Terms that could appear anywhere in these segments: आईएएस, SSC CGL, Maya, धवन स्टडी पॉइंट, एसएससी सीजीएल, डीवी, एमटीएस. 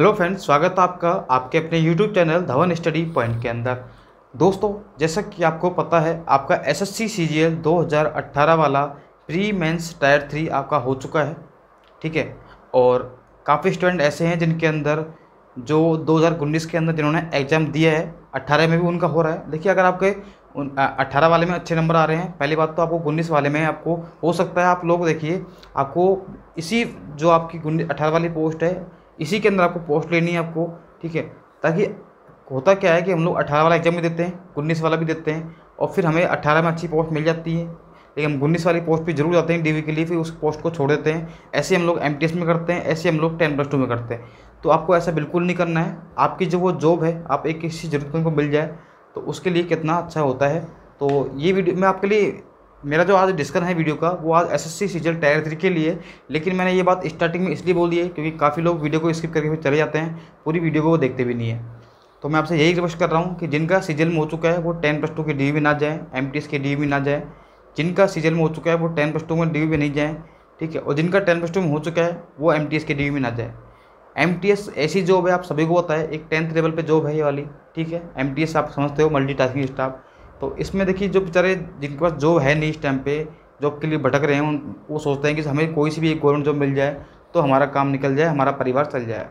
Hello friends, स्वागत है आपका आपके अपने YouTube channel धवन स्टडी पॉइंट के अंदर। दोस्तों, जैसा कि आपको पता है, आपका एसएससी सीजीएल 2018 वाला प्री मेंस टायर 3 आपका हो चुका है, ठीक है। और काफ़ी स्टूडेंट ऐसे हैं जिनके अंदर जो 2019 के अंदर जिन्होंने एग्ज़ाम दिया है, 18 में भी उनका हो रहा है। देखिए, अगर आपके 18 वाले में अच्छे नंबर आ रहे हैं, पहली बात तो आपको 19 वाले में आपको हो सकता है, आप लोग देखिए, आपको इसी जो आपकी 18 वाली पोस्ट है इसी के अंदर आपको पोस्ट लेनी है आपको, ठीक है। ताकि होता क्या है कि हम लोग 18 वाला एग्जाम भी देते हैं, 19 वाला भी देते हैं, और फिर हमें 18 में अच्छी पोस्ट मिल जाती है, लेकिन हम 19 वाली पोस्ट पे जरूर जाते हैं डीवी के लिए, फिर उस पोस्ट को छोड़ देते हैं। ऐसे हम लोग एमटीएस में करते हैं, ऐसे हम लोग 10+2 में करते हैं। तो आपको ऐसा बिल्कुल नहीं करना है। आपकी जो वो जॉब है, आप एक किसी ज़रूरतमंद को मिल जाए तो उसके लिए कितना अच्छा होता है। तो ये वीडियो मैं आपके लिए, मेरा जो आज डिस्कशन है वीडियो का, वो आज एसएससी सीजीएल टायर 3 के लिए। लेकिन मैंने ये बात स्टार्टिंग में इसलिए बोली है क्योंकि काफ़ी लोग वीडियो को स्किप करके फिर चले जाते हैं, पूरी वीडियो को वो देखते भी नहीं है। तो मैं आपसे यही रिक्वेस्ट कर रहा हूँ कि जिनका सीजीएल में हो चुका है वो 10+2 के डीवी में ना जाएँ, एमटीएस के डीवी में ना जाएँ। जिनका सीजीएल में हो चुका है वो 10+2 में डीवी में नहीं जाएँ, ठीक है। और जिनका 10+2 में हो चुका है वो एमटीएस के डीवी में ना जाएँ। एमटीएस ऐसी जॉब है, आप सभी को पता है, एक 10th लेवल पे जॉब है ये वाली, ठीक है। एमटीएस आप समझते हो मल्टीटास्किंग स्टाफ। तो इसमें देखिए, जो बेचारे जिनके पास जॉब है नहीं, इस टाइम पे जॉब के लिए भटक रहे हैं, वो सोचते हैं कि हमें कोई सी भी एक गवर्नमेंट जॉब मिल जाए तो हमारा काम निकल जाए, हमारा परिवार चल जाए,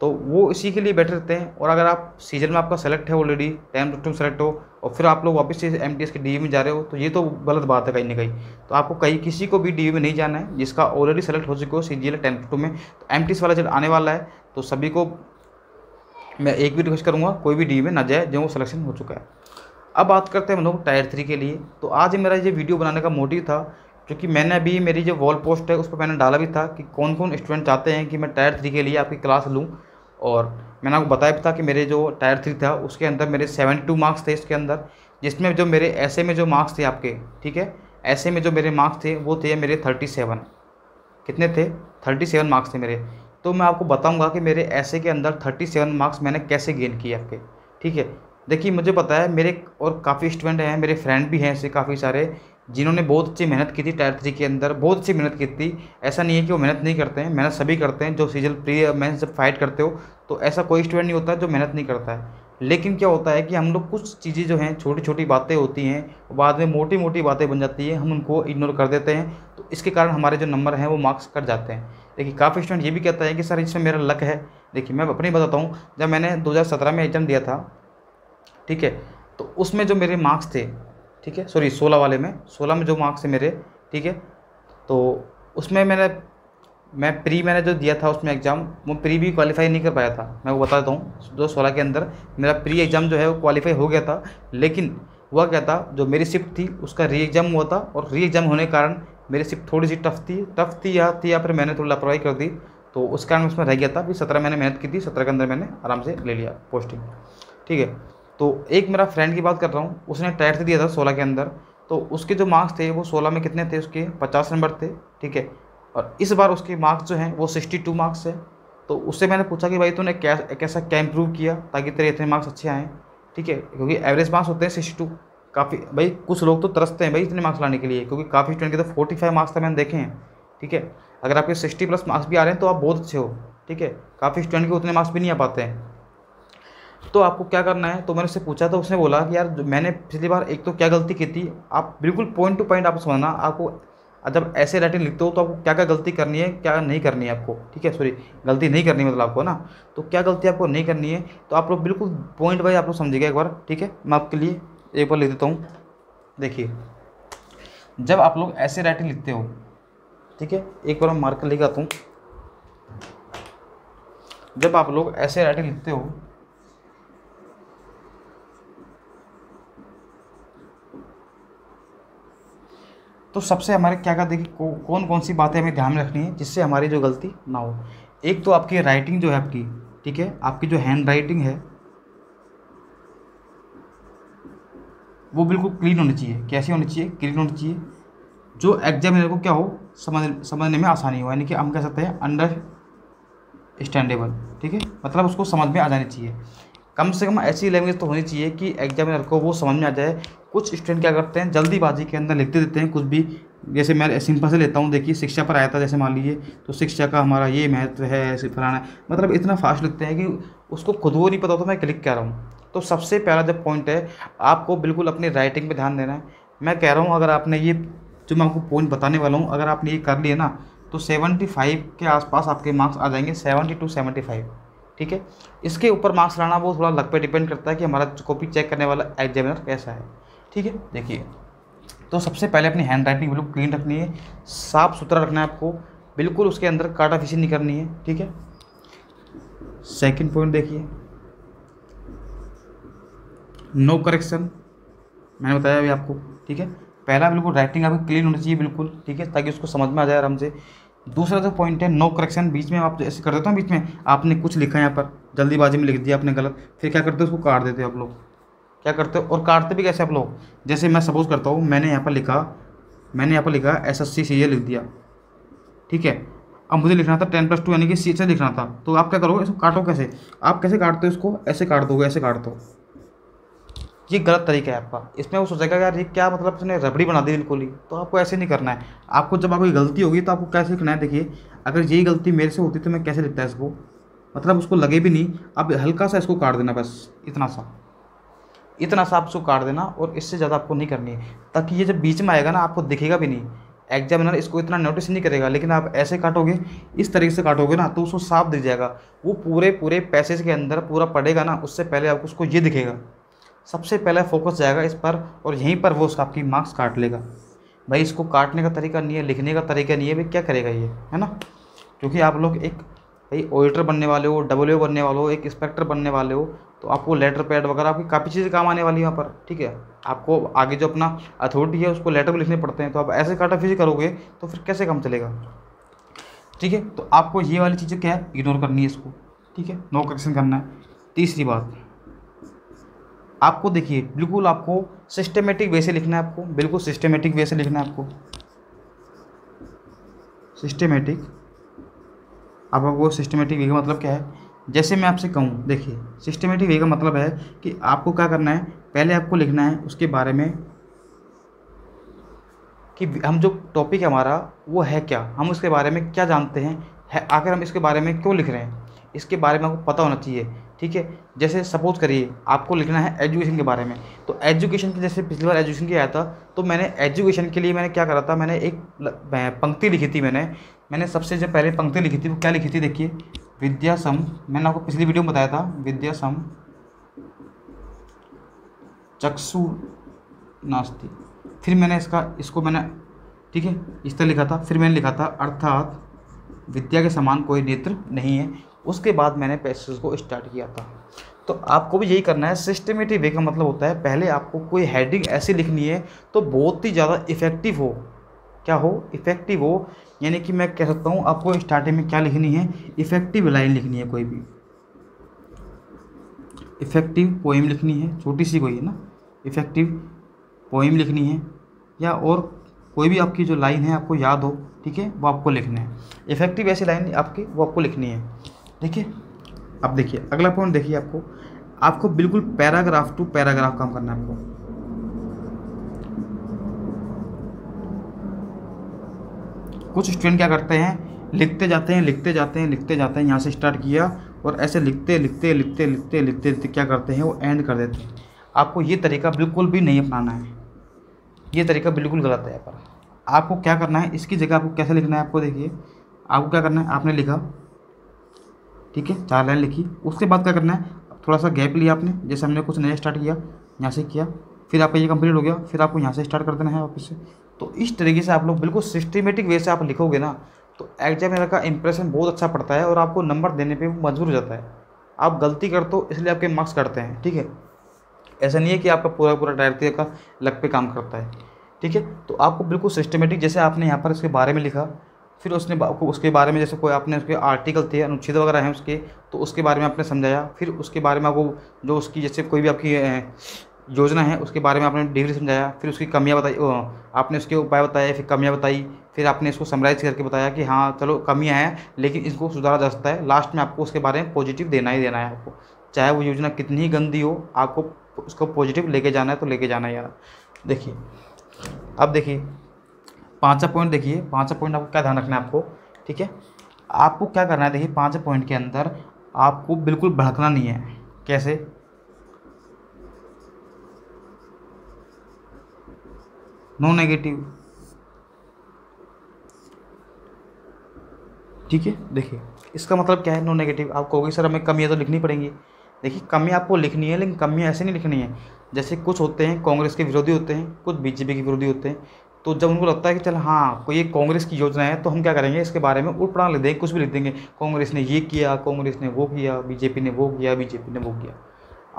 तो वो इसी के लिए बैठे रहते हैं। और अगर आप सीजन में आपका सेलेक्ट है ऑलरेडी, 10+2 में सेलेक्ट हो, और फिर आप लोग वापस से एमटीएस के डीवी में जा रहे हो, तो ये तो गलत बात है कहीं ना कहीं। तो आपको कहीं किसी को भी डीवी में नहीं जाना है जिसका ऑलरेडी सेलेक्ट हो चुका हो सीजीएल 10+2 में। तो एमटीएस वाला जब आने वाला है तो सभी को मैं एक भी रिक्वेस्ट करूँगा, कोई भी डीवी में ना जाए जो सिलेक्शन हो चुका है। अब बात करते हैं हम लोग टायर 3 के लिए। तो आज मेरा ये वीडियो बनाने का मोटिव था क्योंकि मैंने अभी मेरी जो वॉल पोस्ट है उस पर मैंने डाला भी था कि कौन कौन स्टूडेंट चाहते हैं कि मैं टायर 3 के लिए आपकी क्लास लूँ। और मैंने आपको बताया भी था कि मेरे जो टायर 3 था उसके अंदर मेरे 72 मार्क्स थे इसके अंदर, जिसमें जो मेरे ऐसे में जो मार्क्स थे आपके, ठीक है, ऐसे में जो मेरे मार्क्स थे वो थे मेरे 37। कितने थे? 37 मार्क्स थे मेरे। तो मैं आपको बताऊँगा कि मेरे ऐसे के अंदर 37 मार्क्स मैंने कैसे गेन किए आपके, ठीक है। देखिए, मुझे पता है मेरे और काफ़ी स्टूडेंट हैं, मेरे फ्रेंड भी हैं ऐसे काफ़ी सारे जिन्होंने बहुत अच्छी मेहनत की थी टायर 3 के अंदर, बहुत अच्छी मेहनत की थी। ऐसा नहीं है कि वो मेहनत नहीं करते हैं, मेहनत सभी करते हैं। जो सीजन प्री मेंस जब फाइट करते हो तो ऐसा कोई स्टूडेंट नहीं होता जो मेहनत नहीं करता है। लेकिन क्या होता है कि हम लोग कुछ चीज़ें जो हैं, छोटी छोटी बातें होती हैं, बाद में मोटी मोटी बातें बन जाती है, हम उनको इग्नोर कर देते हैं, तो इसके कारण हमारे जो नंबर हैं वो मार्क्स कट जाते हैं। देखिए, काफ़ी स्टूडेंट ये भी कहता है कि सर इसमें मेरा लक है। देखिए, मैं अपनी बताता हूँ, जब मैंने 2017 में एग्जाम दिया था, ठीक है, तो उसमें जो मेरे मार्क्स थे, ठीक है, सॉरी 16 वाले में, 16 में जो मार्क्स है मेरे, ठीक है, तो उसमें मैं प्री मैंने जो दिया था उसमें एग्ज़ाम, वो प्री भी क्वालिफाई नहीं कर पाया था। मैं वो बता देता हूँ, जो 16 के अंदर मेरा प्री एग्ज़ाम जो है वो क्वालिफाई हो गया था, लेकिन हुआ क्या था, जो मेरी शिफ्ट थी उसका री एग्ज़ाम हुआ था, और री एग्ज़ाम होने के कारण मेरी शिफ्ट थोड़ी सी टफ थी या फिर मैंने थोड़ी लापरवाही कर दी, तो उस कारण उसमें रह गया था। फिर 17 मैंने मेहनत की थी, 17 के अंदर मैंने आराम से ले लिया पोस्टिंग, ठीक है। तो एक मेरा फ्रेंड की बात कर रहा हूँ, उसने टायर 3 दिया था 16 के अंदर, तो उसके जो मार्क्स थे वो 16 में कितने थे उसके, 50 नंबर थे, ठीक है। और इस बार उसके मार्क्स जो हैं वो 62 मार्क्स है। तो उससे मैंने पूछा कि भाई तूने कैसा इम्प्रूव किया ताकि तेरे इतने मार्क्स अच्छे आएँ, ठीक है, क्योंकि एवरेज मार्क्स होते हैं 62। काफ़ी भाई, कुछ लोग तो तरसते हैं भाई इतने मार्क्स लाने के लिए, क्योंकि काफ़ी स्टूडेंट के तो 45 मार्क्स तक मैंने देखे हैं, ठीक है। अगर आपके 60+ मार्क्स भी आ रहे हैं तो आप बहुत अच्छे हो, ठीक है। काफ़ी स्टूडेंट के उतने मार्क्स भी नहीं आ पाते हैं, तो आपको क्या करना है। तो मैंने उससे पूछा तो उसने बोला कि यार मैंने पिछली बार एक तो क्या गलती की थी, आप बिल्कुल पॉइंट टू पॉइंट आप समझना, आपको जब ऐसे राइटिंग लिखते हो तो आपको क्या क्या गलती करनी है, क्या नहीं करनी है आपको, ठीक है, सॉरी गलती नहीं करनी मतलब आपको ना, तो क्या गलती आपको नहीं करनी है, तो आप लोग बिल्कुल पॉइंट वाइज आप लोग समझिएगा एक बार, ठीक है। मैं आपके लिए एक बार लिख देता हूँ। देखिए, जब आप लोग ऐसे राइटिंग लिखते हो, ठीक है, एक बार मैं मार्कर लेके आता हूँ। जब आप लोग ऐसे राइटिंग लिखते हो, तो सबसे हमारे क्या देखिए कौन कौन सी बातें हमें ध्यान में रखनी है जिससे हमारी जो गलती ना हो। एक तो आपकी राइटिंग जो है आपकी, ठीक है, आपकी जो हैंड राइटिंग है वो बिल्कुल क्लीन होनी चाहिए। कैसी होनी चाहिए? क्लीन होनी चाहिए जो एग्जामिनर को क्या हो, समझने में आसानी हो, यानी कि हम कह सकते हैं अंडरस्टैंडेबल, ठीक है, मतलब उसको समझ में आ जानी चाहिए। कम से कम ऐसी लैंग्वेज तो होनी चाहिए कि एग्जामिनर को वो समझ में आ जाए। कुछ स्टूडेंट क्या करते हैं, जल्दीबाजी के अंदर लिखते देते हैं कुछ भी। जैसे मैं सिंपल से लेता हूँ, देखिए शिक्षा पर आया था जैसे मान लीजिए, तो शिक्षा का हमारा ये महत्व है, ऐसे फलाना, मतलब इतना फास्ट लिखते हैं कि उसको खुद वो नहीं पता होता मैं क्लिक कर रहा हूँ। तो सबसे पहला जब पॉइंट है, आपको बिल्कुल अपनी राइटिंग पे ध्यान देना है। मैं कह रहा हूँ अगर आपने ये जो मैं आपको पॉइंट बताने वाला हूँ, अगर आपने ये कर लिए ना तो 75 के आसपास आपके मार्क्स आ जाएंगे, 70 to 75, ठीक है। इसके ऊपर मार्क्स लाना वो थोड़ा लक पे डिपेंड करता है कि हमारा कॉपी चेक करने वाला एग्जामिनर कैसा है, ठीक है। देखिए तो सबसे पहले अपनी हैंड राइटिंग बिल्कुल क्लीन रखनी है, साफ़ सुथरा रखना है आपको, बिल्कुल उसके अंदर काटा फिशी नहीं करनी है, ठीक है। सेकेंड पॉइंट देखिए, नो करेक्शन, मैंने बताया अभी आपको, ठीक है। पहला बिल्कुल राइटिंग आपकी क्लीन होनी चाहिए बिल्कुल, ठीक है, ताकि उसको समझ में आ जाए आराम से। दूसरा जो पॉइंट है नो करेक्शन, बीच में आप ऐसे कर देते हो, बीच में आपने कुछ लिखा है यहाँ पर, जल्दीबाजी में लिख दिया आपने गलत, फिर क्या करते हो उसको काट देते हो आप लोग, क्या करते हो, और काटते भी कैसे आप लोग। जैसे मैं सपोज करता हूँ, मैंने यहाँ पर लिखा SSC CGL लिख दिया, ठीक है। अब मुझे लिखना था 10+2 यानी कि CGL लिखना था, तो आप क्या करोगे, इसको काटो कैसे, आप कैसे काटते हो इसको, ऐसे काट दोगे, ऐसे काट दो, ये गलत तरीका है आपका। इसमें वो सोचेगा यार ये क्या मतलब उसने रबड़ी बना दी बिल्कुल ही, तो आपको ऐसे नहीं करना है। आपको जब आपकी गलती होगी तो आपको कैसे लिखना है, देखिए अगर यही गलती मेरे से होती तो मैं कैसे लिखता है इसको, मतलब उसको लगे भी नहीं। आप हल्का सा इसको काट देना, बस इतना सा आप इसको काट देना, और इससे ज़्यादा आपको नहीं करनी है, ताकि ये जब बीच में आएगा ना आपको दिखेगा भी नहीं, एग्जामिनर इसको इतना नोटिस नहीं करेगा। लेकिन आप ऐसे काटोगे, इस तरीके से काटोगे ना तो उसको साफ दिख जाएगा, वो पूरे पैसेज के अंदर पूरा पड़ेगा ना, उससे पहले आपको उसको ये दिखेगा। सबसे पहला फोकस जाएगा इस पर, और यहीं पर वो उसका आपकी मार्क्स काट लेगा। भाई इसको काटने का तरीका नहीं है, लिखने का तरीका नहीं है, भाई क्या करेगा ये, है ना। क्योंकि आप लोग एक भाई ऑडिटर बनने वाले हो, डब्ल्यू बनने वाले हो, एक इंस्पेक्टर बनने वाले हो, तो आपको लेटर पैड वगैरह आपकी काफ़ी चीज़ें काम आने वाली है यहाँ पर, ठीक है। आपको आगे जो अपना अथॉरिटी है उसको लेटर भी लिखने पड़ते हैं, तो आप ऐसे काटा फिजी करोगे तो फिर कैसे काम चलेगा, ठीक है। तो आपको ये वाली चीज़ें क्या है, इग्नोर करनी है इसको, ठीक है, नो करेक्शन करना है। तीसरी बात आपको देखिए, बिल्कुल आपको सिस्टमेटिक वे से लिखना है, आपको बिल्कुल सिस्टमेटिक वे से लिखना है आपको, सिस्टमेटिक वे का मतलब क्या है, जैसे मैं आपसे कहूँ, देखिए सिस्टमेटिक वे का मतलब है कि आपको क्या करना है, पहले आपको लिखना है उसके बारे में कि हम जो टॉपिक है हमारा वो है क्या, हम उसके बारे में क्या जानते हैं, आखिर हम इसके बारे में क्यों लिख रहे हैं, इसके बारे में आपको पता होना चाहिए, ठीक है। जैसे सपोज करिए आपको लिखना है एजुकेशन के बारे में, तो एजुकेशन के, जैसे पिछली बार एजुकेशन की आया था, तो मैंने एजुकेशन के लिए मैंने क्या करा था, मैंने एक पंक्ति लिखी थी, मैंने सबसे जो पहले पंक्ति लिखी थी वो क्या लिखी थी, देखिए विद्यासम, मैंने आपको पिछली वीडियो में बताया था, विद्यासम चक्षु नास्ति, फिर मैंने इसको मैंने ठीक है इस तरह लिखा था, फिर मैंने लिखा था अर्थात विद्या के समान कोई नेत्र नहीं है, उसके बाद मैंने पैसेज को स्टार्ट किया था। तो आपको भी यही करना है, सिस्टमेटिक वे का मतलब होता है पहले आपको कोई हेडिंग ऐसी लिखनी है तो बहुत ही ज़्यादा इफेक्टिव हो, क्या हो, इफेक्टिव हो, यानी कि मैं कह सकता हूँ आपको स्टार्टिंग में क्या लिखनी है, इफेक्टिव लाइन लिखनी है, कोई भी इफेक्टिव पोइम लिखनी है, छोटी सी कोई है ना, इफेक्टिव पोइम लिखनी है, या और कोई भी आपकी जो लाइन है आपको याद हो, ठीक है, वो आपको लिखना है, इफेक्टिव ऐसी लाइन आपकी वो आपको लिखनी है, ठीक है। अब देखिए अगला पॉइंट देखिए, आपको बिल्कुल पैराग्राफ टू पैराग्राफ काम करना है आपको। कुछ स्टूडेंट क्या करते हैं, लिखते जाते हैं, यहाँ से स्टार्ट किया और ऐसे लिखते क्या करते हैं वो एंड कर देते हैं। आपको ये तरीका बिल्कुल भी नहीं अपनाना है, ये तरीका बिल्कुल गलत है। पर आपको क्या करना है, इसकी जगह आपको कैसे लिखना है, आपको देखिए आपको क्या करना है, आपने लिखा, ठीक है, 4 लाइन लिखी, उसके बाद क्या करना है, थोड़ा सा गैप लिया आपने, जैसे हमने कुछ नया स्टार्ट किया यहाँ से किया, फिर आपका ये कंप्लीट हो गया, फिर आपको यहाँ से स्टार्ट कर देना है वापस से। तो इस तरीके से आप लोग बिल्कुल सिस्टमेटिक वे से आप लिखोगे ना तो एग्जामिनर का इंप्रेशन बहुत अच्छा पड़ता है और आपको नंबर देने पर मजबूर हो जाता है। आप गलती करते हो इसलिए आपके मार्क्स कटते हैं, ठीक है, ऐसा नहीं है कि आपका पूरा डायरेक्टली का लक पे काम करता है, ठीक है। तो आपको बिल्कुल सिस्टमेटिक, जैसे आपने यहाँ पर इसके बारे में लिखा, फिर उसने उसके बारे में, जैसे कोई आपने उसके आर्टिकल थे, अनुच्छेद वगैरह हैं उसके, तो उसके बारे में आपने समझाया, फिर उसके बारे में वो जो उसकी, जैसे कोई भी आपकी योजना है उसके बारे में आपने डिग्री समझाया, फिर उसकी कमियां बताई, आपने उसके उपाय बताए, फिर कमियां बताई, फिर आपने इसको समराइज़ करके बताया कि हाँ चलो कमियाँ हैं लेकिन इसको सुधारा जा सकता है। लास्ट में आपको उसके बारे में पॉजिटिव देना ही देना है, आपको चाहे वो योजना कितनी गंदी हो, आपको उसको पॉजिटिव लेके जाना है तो लेके जाना है यार। देखिए अब देखिए पाँचवा पॉइंट, देखिए पाँचवा पॉइंट आपको क्या ध्यान रखना है आपको, ठीक है। आपको क्या करना है देखिए पाँचवा पॉइंट के अंदर आपको बिल्कुल भड़कना नहीं है। कैसे? नो नेगेटिव, ठीक है। देखिए इसका मतलब क्या है नो नेगेटिव? आप कहोगे सर हमें कमियाँ तो लिखनी पड़ेंगी। देखिए कमियाँ आपको लिखनी है, लेकिन कमियाँ ऐसे नहीं लिखनी है जैसे कुछ होते हैं कांग्रेस के विरोधी होते हैं, कुछ बीजेपी के विरोधी होते हैं, तो जब उनको लगता है कि चल हाँ कोई ये कांग्रेस की योजना है तो हम क्या करेंगे इसके बारे में उड़पड़ा लिख देंगे, कुछ भी लिख देंगे, कांग्रेस ने ये किया, कांग्रेस ने वो किया, बीजेपी ने वो किया, बीजेपी ने वो किया।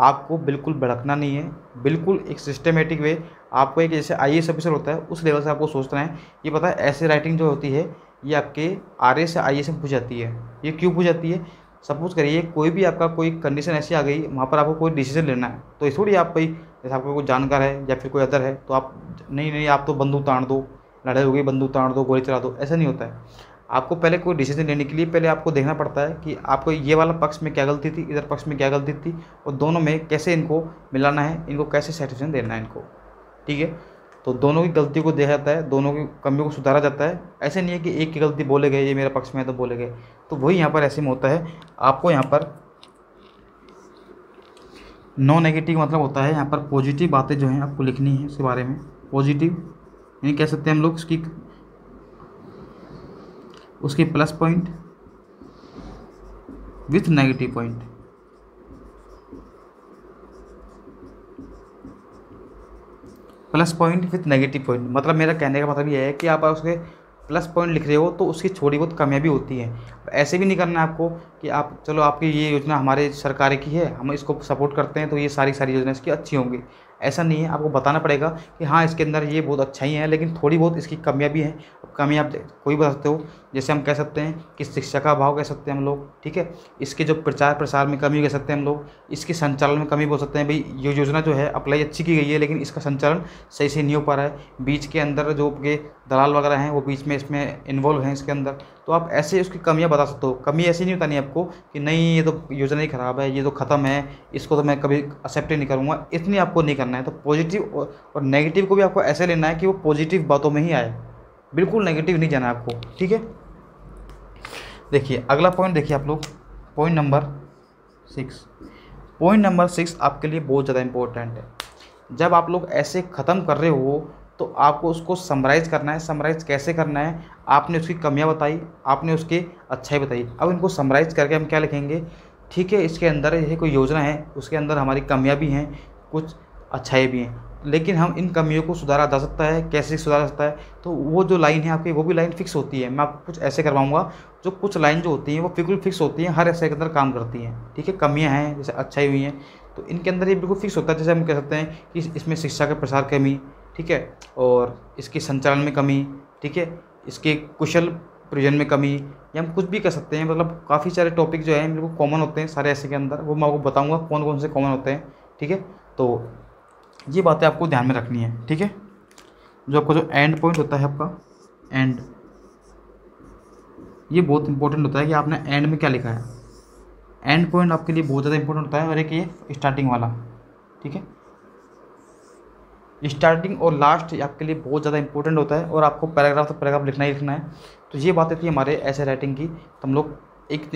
आपको बिल्कुल भड़कना नहीं है, बिल्कुल एक सिस्टमेटिक वे। आपको एक जैसे आईएएस ऑफिसर होता है उस लेवल से आपको सोचना है। ये पता है ऐसे राइटिंग जो होती है ये आपके आरए से आईएएस में पूछ जाती है। ये क्यों पूछ जाती है? सपोज करिए कोई भी आपका कोई कंडीशन ऐसी आ गई वहाँ पर आपको कोई डिसीजन लेना है, तो थोड़ी आप कोई जैसे आपका कोई जानकार है या फिर कोई अदर है तो आप नहीं आप तो बंदूक ताड़ दो, लड़ाई हो गई बंदूक ताड़ दो, गोली चला दो, ऐसा नहीं होता है। आपको पहले कोई डिसीजन लेने के लिए पहले आपको देखना पड़ता है कि आपको ये वाला पक्ष में क्या गलती थी, इधर पक्ष में क्या गलती थी, और दोनों में कैसे इनको मिलाना है, इनको कैसे सैटिस्फेक्शन देना है इनको, ठीक है। तो दोनों की गलती को देखा जाता है, दोनों की कमियों को सुधारा जाता है। ऐसे नहीं है कि एक की गलती बोले गए ये मेरा पक्ष में है तो बोले गए, तो वही यहाँ पर ऐसे में होता है। आपको यहाँ पर नो नेगेटिव मतलब होता है यहाँ पर पॉजिटिव बातें जो हैं आपको लिखनी है उसके बारे में। पॉजिटिव यानी कह सकते हैं हम लोग उसकी उसके plus point with negative point. Plus point with negative point मतलब मेरा कहने का मतलब ये है कि आप उसके प्लस पॉइंट लिख रहे हो तो उसकी थोड़ी बहुत कामयाबी होती है। ऐसे भी नहीं करना है आपको कि आप चलो आपकी ये योजना हमारे सरकार की है हम इसको सपोर्ट करते हैं तो ये सारी योजना इसकी अच्छी होंगी, ऐसा नहीं है। आपको बताना पड़ेगा कि हाँ इसके अंदर ये बहुत अच्छाई है लेकिन थोड़ी बहुत इसकी कमियाँ भी हैं। अब कमियाँ आप कोई बता सकते हो, जैसे हम कह सकते हैं कि शिक्षा का अभाव कह सकते हैं हम लोग, ठीक है। इसके जो प्रचार प्रसार में कमी कह सकते हैं हम लोग, इसके संचालन में कमी बोल सकते हैं। भाई ये योजना जो है अप्लाई अच्छी की गई है लेकिन इसका संचालन सही से नहीं हो पा रहा है, बीच के अंदर जो आपके दलाल वगैरह हैं वो बीच में इसमें इन्वॉल्व हैं इसके अंदर, तो आप ऐसे उसकी कमियाँ बता सकते हो। कमी ऐसी नहीं बतानी आपको कि नहीं ये तो योजना ही ख़राब है, ये तो ख़त्म है, इसको तो मैं कभी एक्सेप्ट नहीं करूँगा, इतनी आपको नहीं करना है। तो पॉजिटिव और नेगेटिव को भी आपको ऐसे लेना है कि वो पॉजिटिव बातों में ही आए, बिल्कुल नेगेटिव नहीं जाना आपको, ठीक है। देखिए अगला पॉइंट, देखिए आप लोग पॉइंट नंबर 6। पॉइंट नंबर 6 आपके लिए बहुत ज़्यादा इंपॉर्टेंट है। जब आप लोग ऐसे ख़त्म कर रहे हो तो आपको उसको समराइज़ करना है। समराइज़ कैसे करना है? आपने उसकी कमियां बताई, आपने उसके अच्छाई बताई, अब इनको समराइज़ करके हम क्या लिखेंगे, ठीक है। इसके अंदर ये कोई योजना है उसके अंदर हमारी कमियां भी हैं कुछ अच्छाई भी हैं, लेकिन हम इन कमियों को सुधारा जा सकता है। कैसे सुधारा जा सकता है? तो वो जो लाइन है आपकी वो भी लाइन फिक्स होती है। मैं आपको कुछ ऐसे करवाऊंगा जो कुछ लाइन जो होती हैं वो बिल्कुल फिक्स होती हैं, हर ऐसे के अंदर काम करती हैं, ठीक है। कमियां हैं जैसे अच्छाई हुई हैं तो इनके अंदर ये बिल्कुल फिक्स होता है। जैसे हम कह सकते हैं कि इसमें शिक्षा का प्रसार कमी, ठीक है, और इसके संचालन में कमी, ठीक है, इसके कुशल प्रयोजन में कमी, या हम कुछ भी कह सकते हैं। मतलब काफ़ी सारे टॉपिक जो है बिल्कुल कॉमन होते हैं सारे ऐसे के अंदर, वो मैं आपको बताऊँगा कौन कौन से कॉमन होते हैं, ठीक है। तो ये बातें आपको ध्यान में रखनी है, ठीक है। जो आपका जो एंड पॉइंट होता है आपका एंड, ये बहुत इंपॉर्टेंट होता है कि आपने एंड में क्या लिखा है। एंड पॉइंट आपके लिए बहुत ज़्यादा इंपॉर्टेंट होता है, और एक ये स्टार्टिंग वाला, ठीक है। स्टार्टिंग और लास्ट आपके लिए बहुत ज़्यादा इंपॉर्टेंट होता है, और आपको पैराग्राफ तो पैराग्राफ लिखना ही लिखना है। तो ये बातें थी हमारे ऐसे राइटिंग की। तो हम लोग एक